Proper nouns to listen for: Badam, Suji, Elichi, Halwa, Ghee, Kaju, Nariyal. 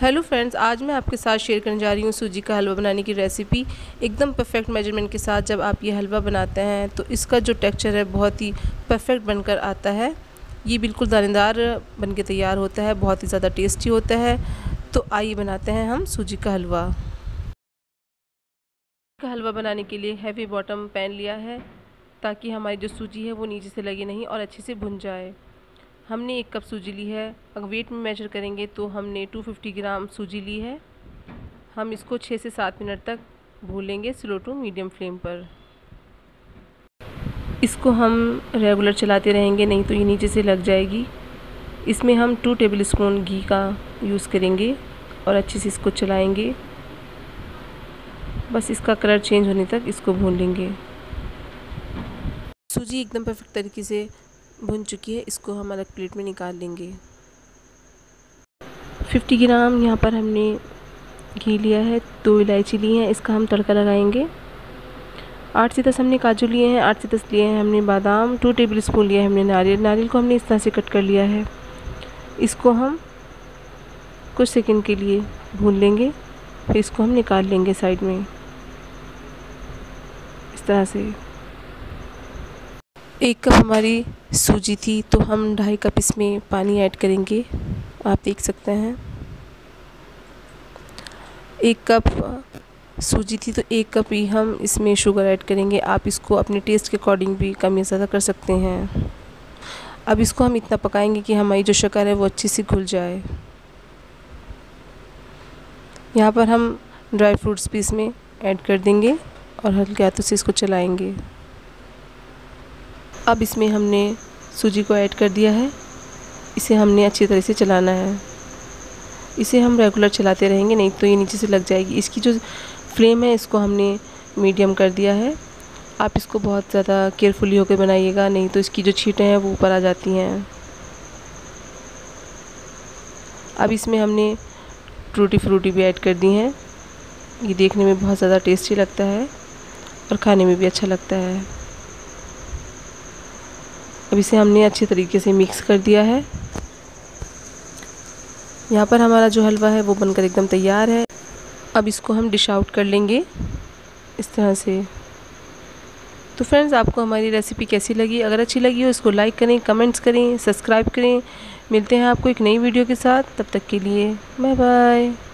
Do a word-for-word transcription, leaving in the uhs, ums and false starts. Hello friends, आज मैं आपके साथ शेयर करने जा रही हूँ सूजी का हलवा बनाने की रेसिपी एकदम परफेक्ट मेजरमेंट के साथ। जब आप ये हलवा बनाते हैं तो इसका जो टेक्सचर है बहुत ही परफेक्ट बनकर आता है। ये बिल्कुल दानेदार बनके तैयार होता है, बहुत ही ज़्यादा टेस्टी होता है। तो आइए बनाते हैं हम सूजी का हलवा। का हलवा बनाने के लिए हैवी बॉटम पैन लिया है ताकि हमारी जो सूजी है वो नीचे से लगे नहीं और अच्छे से भुन जाए। हमने एक कप सूजी ली है। अगर वेट में मेजर करेंगे तो हमने दो सौ पचास ग्राम सूजी ली है। हम इसको छः से सात मिनट तक भूनेंगे स्लो टू मीडियम फ्लेम पर। इसको हम रेगुलर चलाते रहेंगे, नहीं तो ये नीचे से लग जाएगी। इसमें हम दो टेबलस्पून घी का यूज़ करेंगे और अच्छे से इसको चलाएंगे। बस इसका कलर चेंज होने तक इसको भून लेंगे। सूजी एकदम परफेक्ट तरीके से भुन चुकी है, इसको हम अलग प्लेट में निकाल लेंगे। पचास ग्राम यहाँ पर हमने घी लिया है, दो इलायची ली हैं, इसका हम तड़का लगाएंगे। आठ से दस हमने काजू लिए हैं, आठ से दस लिए हैं हमने बादाम, दो टेबलस्पून लिया है हमने नारियल। नारियल को हमने इस तरह से कट कर लिया है। इसको हम कुछ सेकंड के लिए भून लेंगे, फिर इसको हम निकाल लेंगे साइड में इस तरह से। एक कप हमारी सूजी थी तो हम ढाई कप इसमें पानी ऐड करेंगे, आप देख सकते हैं। एक कप सूजी थी तो एक कप ही हम इसमें शुगर ऐड करेंगे। आप इसको अपने टेस्ट के अकॉर्डिंग भी कम या ज़्यादा कर सकते हैं। अब इसको हम इतना पकाएंगे कि हमारी जो शक्कर है वो अच्छे से घुल जाए। यहाँ पर हम ड्राई फ्रूट्स भी इसमें ऐड कर देंगे और हल्के हाथों से इसको चलाएंगे। अब इसमें हमने सूजी को ऐड कर दिया है, इसे हमने अच्छी तरह से चलाना है। इसे हम रेगुलर चलाते रहेंगे, नहीं तो ये नीचे से लग जाएगी। इसकी जो फ्लेम है इसको हमने मीडियम कर दिया है। आप इसको बहुत ज़्यादा केयरफुली होकर बनाइएगा, नहीं तो इसकी जो छींटें हैं वो ऊपर आ जाती हैं। अब इसमें हमने टूटी फ्रूटी भी ऐड कर दी हैं। ये देखने में बहुत ज़्यादा टेस्टी लगता है और खाने में भी अच्छा लगता है। अब इसे हमने अच्छे तरीके से मिक्स कर दिया है। यहाँ पर हमारा जो हलवा है वो बनकर एकदम तैयार है। अब इसको हम डिश आउट कर लेंगे इस तरह से। तो फ्रेंड्स, आपको हमारी रेसिपी कैसी लगी? अगर अच्छी लगी हो इसको लाइक करें, कमेंट्स करें, सब्सक्राइब करें। मिलते हैं आपको एक नई वीडियो के साथ, तब तक के लिए बाय बाय।